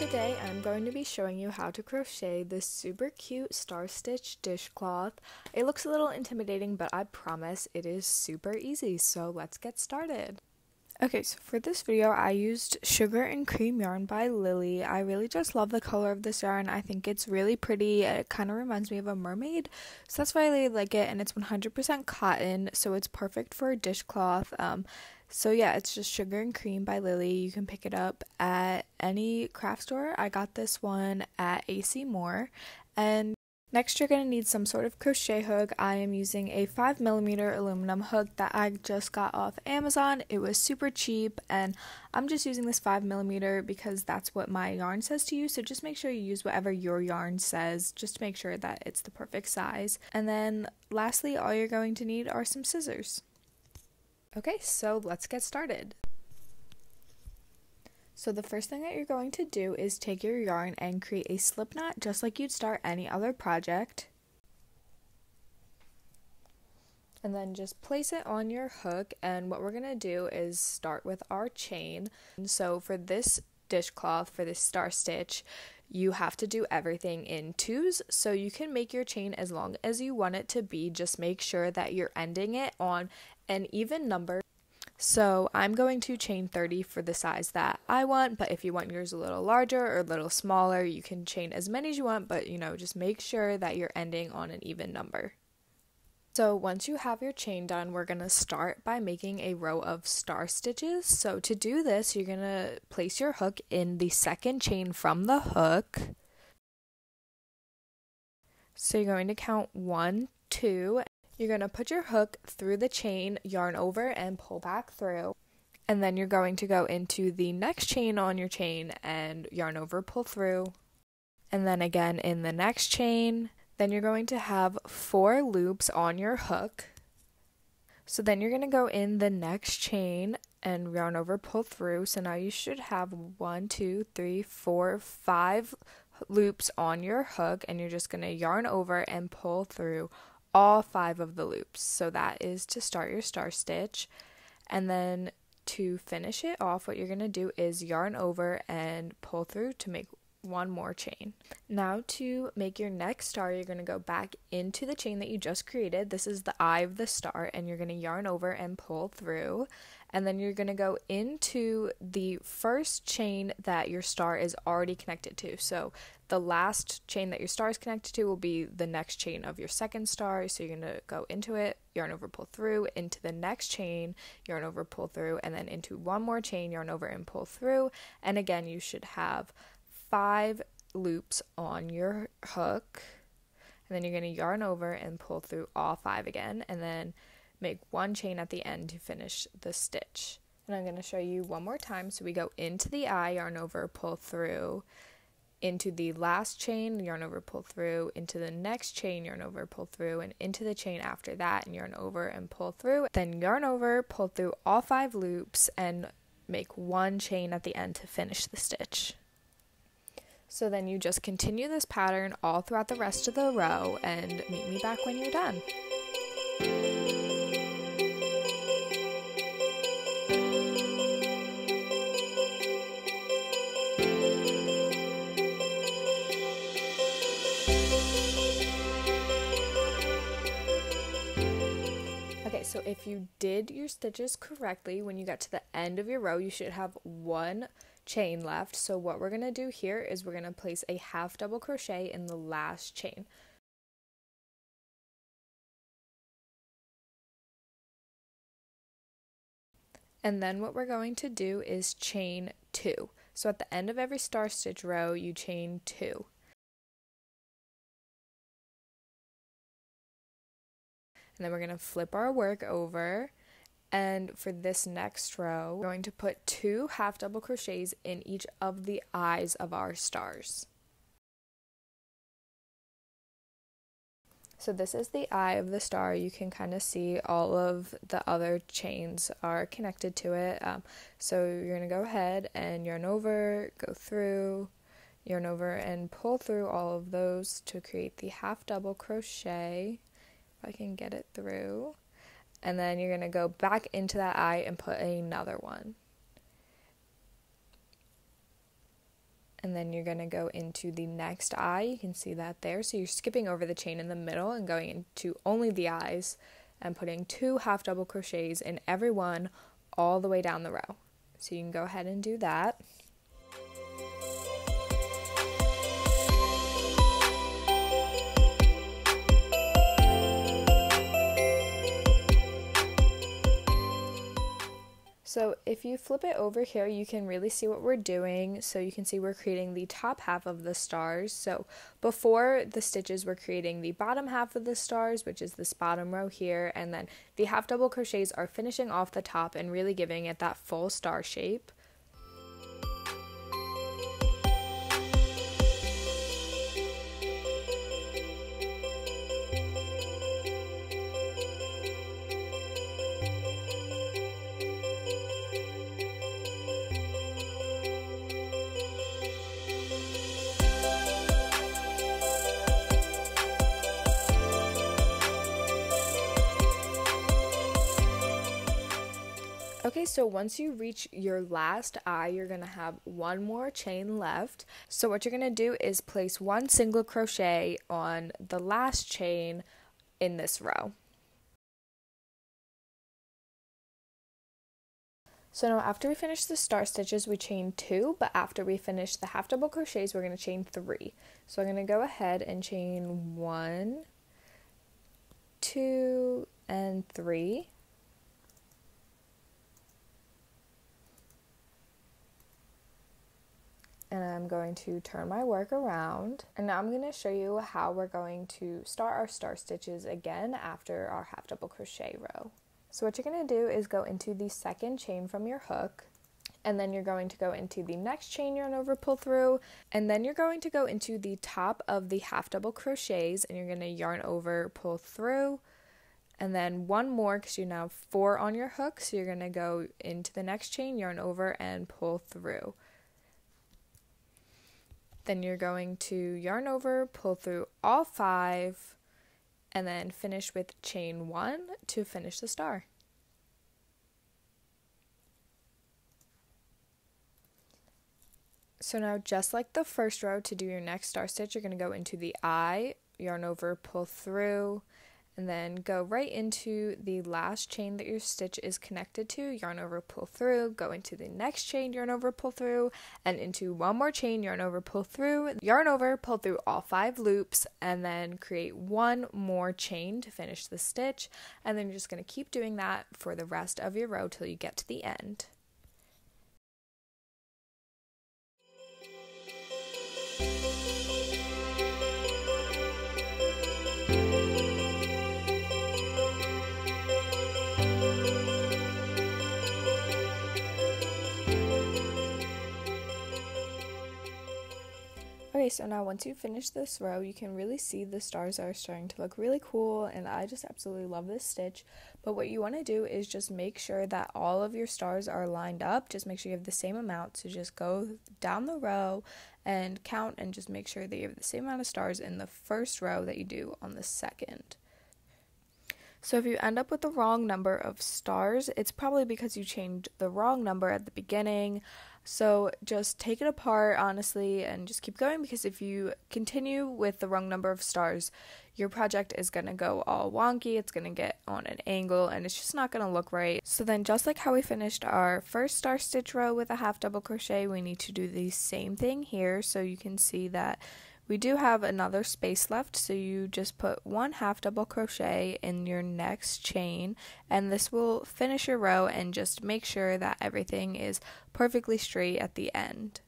Today I'm going to be showing you how to crochet this super cute star stitch dishcloth. It looks a little intimidating, but I promise it is super easy, so let's get started. Okay, so for this video I used Sugar and Cream yarn by Lily. I really just love the color of this yarn. I think it's really pretty. It kind of reminds me of a mermaid, so that's why I really like it, and it's 100% cotton, so it's perfect for a dishcloth. So yeah, it's just Sugar and Cream by Lily. You can pick it up at any craft store. I got this one at AC Moore. And next you're going to need some sort of crochet hook. I am using a 5mm aluminum hook that I just got off Amazon. It was super cheap, and I'm just using this 5mm because that's what my yarn says to use. So just make sure you use whatever your yarn says, just to make sure that it's the perfect size. And then lastly, all you're going to need are some scissors. Okay, so let's get started. So the first thing that you're going to do is take your yarn and create a slip knot just like you'd start any other project. And then just place it on your hook, and what we're going to do is start with our chain. And so for this dishcloth, for this star stitch, you have to do everything in twos, so you can make your chain as long as you want it to be. Just make sure that you're ending it on an even number. So I'm going to chain 30 for the size that I want, but if you want yours a little larger or a little smaller, you can chain as many as you want, but you know, just make sure that you're ending on an even number. So once you have your chain done, we're going to start by making a row of star stitches. So to do this, you're going to place your hook in the second chain from the hook. So you're going to count 1, 2. You're going to put your hook through the chain, yarn over, and pull back through. And then you're going to go into the next chain on your chain and yarn over, pull through. And then again in the next chain. Then you're going to have 4 loops on your hook. So then you're going to go in the next chain and yarn over, pull through. So now you should have 1, 2, 3, 4, 5 loops on your hook, and you're just going to yarn over and pull through all 5 of the loops. So that is to start your star stitch. And then to finish it off, what you're going to do is yarn over and pull through to make 1 more chain. Now to make your next star, you're going to go back into the chain that you just created. This is the eye of the star, and you're going to yarn over and pull through. And then you're going to go into the first chain that your star is already connected to. So the last chain that your star is connected to will be the next chain of your second star. So you're going to go into it, yarn over, pull through, into the next chain, yarn over, pull through, and then into 1 more chain, yarn over and pull through. And again, you should have 5 loops on your hook, and then you're going to yarn over and pull through all 5 again, and then make 1 chain at the end to finish the stitch. And I'm going to show you one more time. So we go into the eye, yarn over, pull through, into the last chain, yarn over, pull through, into the next chain, yarn over, pull through, and into the chain after that, and yarn over and pull through. Then yarn over, pull through all 5 loops, and make 1 chain at the end to finish the stitch. So then you just continue this pattern all throughout the rest of the row, and meet me back when you're done. Okay, so if you did your stitches correctly, when you got to the end of your row, you should have 1 chain left. So what we're going to do here is we're going to place a half double crochet in the last chain. And then what we're going to do is chain 2. So at the end of every star stitch row, you chain 2. And then we're going to flip our work over. And for this next row, we're going to put 2 half double crochets in each of the eyes of our stars. So this is the eye of the star. You can kind of see all of the other chains are connected to it. So you're going to go ahead and yarn over, go through, yarn over, and pull through all of those to create the half double crochet. If I can get it through. And then you're going to go back into that eye and put another 1. and then you're going to go into the next eye. You can see that there. So you're skipping over the chain in the middle and going into only the eyes and putting 2 half double crochets in every one all the way down the row. So you can go ahead and do that. So if you flip it over here, you can really see what we're doing. So you can see we're creating the top half of the stars. So before the stitches, we're creating the bottom half of the stars, which is this bottom row here. And then the half double crochets are finishing off the top and really giving it that full star shape. Okay, so once you reach your last eye, you're going to have one more chain left. So what you're going to do is place one single crochet on the last chain in this row. So now after we finish the star stitches, we chain 2, but after we finish the half double crochets, we're going to chain 3. So I'm going to go ahead and chain 1, 2, and 3. And I'm going to turn my work around, and now I'm going to show you how we're going to start our star stitches again after our half double crochet row. So what you're going to do is go into the second chain from your hook, and then you're going to go into the next chain yarn over, pull through, and then you're going to go into the top of the half double crochets, and you're going to yarn over, pull through, and then one more because you now have 4 on your hook. So you're going to go into the next chain, yarn over, and pull through. Then you're going to yarn over, pull through all 5, and then finish with chain 1 to finish the star. So now, just like the first row, to do your next star stitch, you're going to go into the eye, yarn over, pull through, and then go right into the last chain that your stitch is connected to, yarn over, pull through, go into the next chain, yarn over, pull through, and into one more chain, yarn over, pull through, yarn over, pull through all 5 loops, and then create one more chain to finish the stitch, and then you're just going to keep doing that for the rest of your row till you get to the end. Okay, so now once you finish this row, you can really see the stars are starting to look really cool, and I just absolutely love this stitch. But what you want to do is just make sure that all of your stars are lined up. Just make sure you have the same amount, so just go down the row and count and just make sure that you have the same amount of stars in the first row that you do on the second. So if you end up with the wrong number of stars, it's probably because you changed the wrong number at the beginning. So just take it apart, honestly, and just keep going, because if you continue with the wrong number of stars, your project is going to go all wonky, it's going to get on an angle, and it's just not going to look right. So then, just like how we finished our first star stitch row with a half double crochet, we need to do the same thing here. So you can see that we do have another space left, so you just put one half double crochet in your next chain, and this will finish your row, and just make sure that everything is perfectly straight at the end.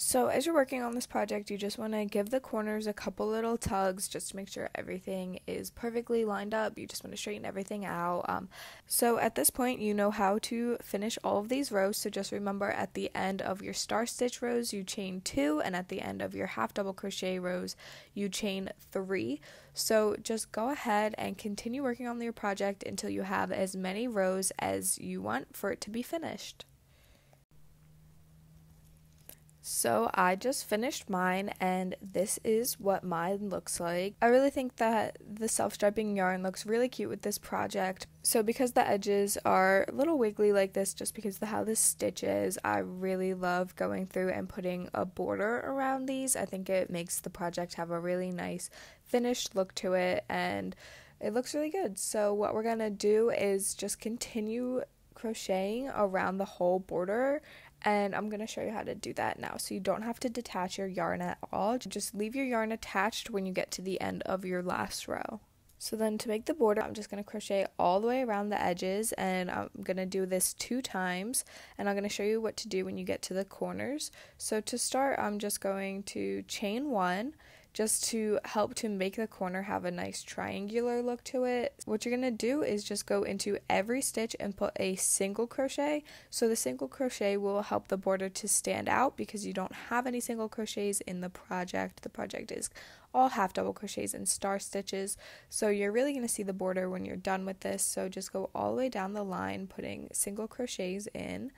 So as you're working on this project, you just want to give the corners a couple little tugs just to make sure everything is perfectly lined up. You just want to straighten everything out. So at this point, you know how to finish all of these rows, so just remember at the end of your star stitch rows, you chain 2, and at the end of your half double crochet rows, you chain 3. So just go ahead and continue working on your project until you have as many rows as you want for it to be finished. So I just finished mine, and this is what mine looks like. I really think that the self-striping yarn looks really cute with this project. So because the edges are a little wiggly like this, just because of how this stitch is, I really love going through and putting a border around these. I think it makes the project have a really nice finished look to it, and it looks really good. So what we're gonna do is just continue crocheting around the whole border, and I'm going to show you how to do that now. So you don't have to detach your yarn at all. Just leave your yarn attached when you get to the end of your last row. So then to make the border, I'm just going to crochet all the way around the edges, and I'm going to do this 2 times, and I'm going to show you what to do when you get to the corners. So to start, I'm just going to chain 1 just to help to make the corner have a nice triangular look to it. What you're going to do is just go into every stitch and put a single crochet. So the single crochet will help the border to stand out because you don't have any single crochets in the project. The project is all half double crochets and star stitches, so you're really going to see the border when you're done with this. So just go all the way down the line putting single crochets in.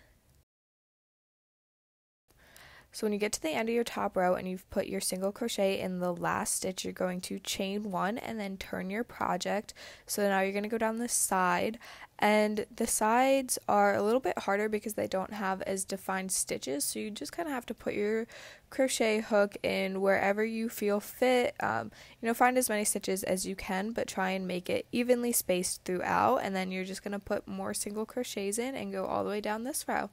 So when you get to the end of your top row and you've put your single crochet in the last stitch, you're going to chain 1 and then turn your project. So now you're going to go down the side, and the sides are a little bit harder because they don't have as defined stitches, so you just kind of have to put your crochet hook in wherever you feel fit. Find as many stitches as you can, but try and make it evenly spaced throughout, and then you're just going to put more single crochets in and go all the way down this row.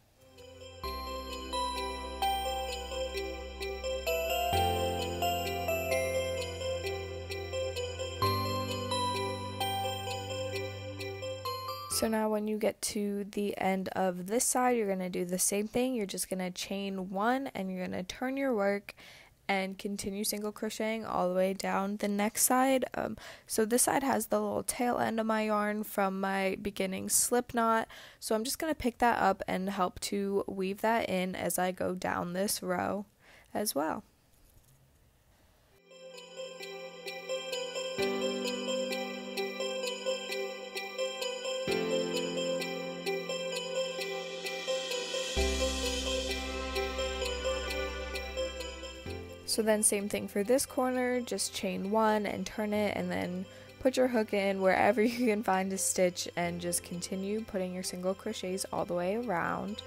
So now when you get to the end of this side, you're going to do the same thing. You're just going to chain 1 and you're going to turn your work and continue single crocheting all the way down the next side. So this side has the little tail end of my yarn from my beginning slip knot, so I'm just going to pick that up and help to weave that in as I go down this row as well. So then same thing for this corner, just chain 1 and turn it, and then put your hook in wherever you can find a stitch and just continue putting your single crochets all the way around.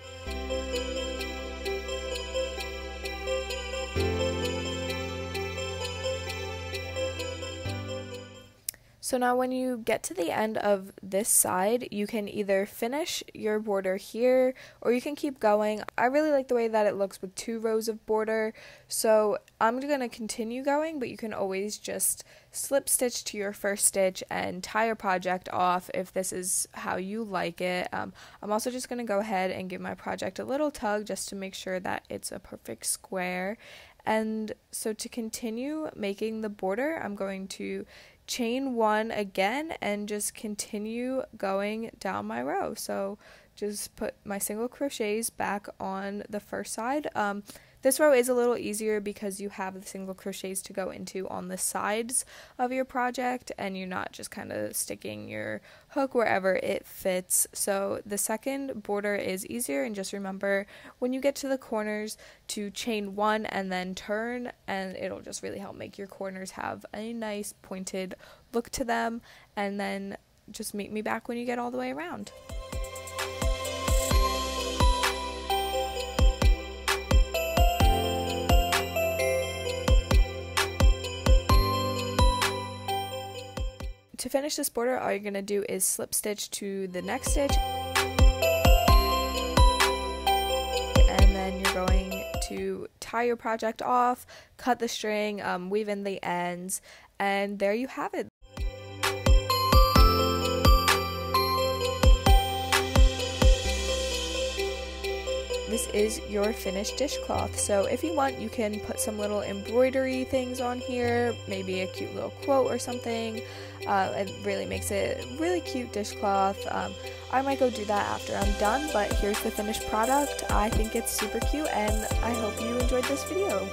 So now when you get to the end of this side, you can either finish your border here or you can keep going. I really like the way that it looks with 2 rows of border, so I'm going to continue going, but you can always just slip stitch to your first stitch and tie your project off if this is how you like it. I'm also just going to go ahead and give my project a little tug just to make sure that it's a perfect square. And so to continue making the border, I'm going to chain 1 again and just continue going down my row. So just put my single crochets back on the first side. This row is a little easier because you have the single crochets to go into on the sides of your project, and you're not just kind of sticking your hook wherever it fits. So the second border is easier, and just remember when you get to the corners to chain 1 and then turn, and it'll just really help make your corners have a nice pointed look to them. And then just meet me back when you get all the way around. To finish this border, all you're going to do is slip stitch to the next stitch, and then you're going to tie your project off, cut the string, weave in the ends, and there you have it. This is your finished dishcloth. So if you want, you can put some little embroidery things on here, maybe a cute little quote or something. It really makes it a really cute dishcloth. I might go do that after I'm done, but here's the finished product. I think it's super cute, and I hope you enjoyed this video.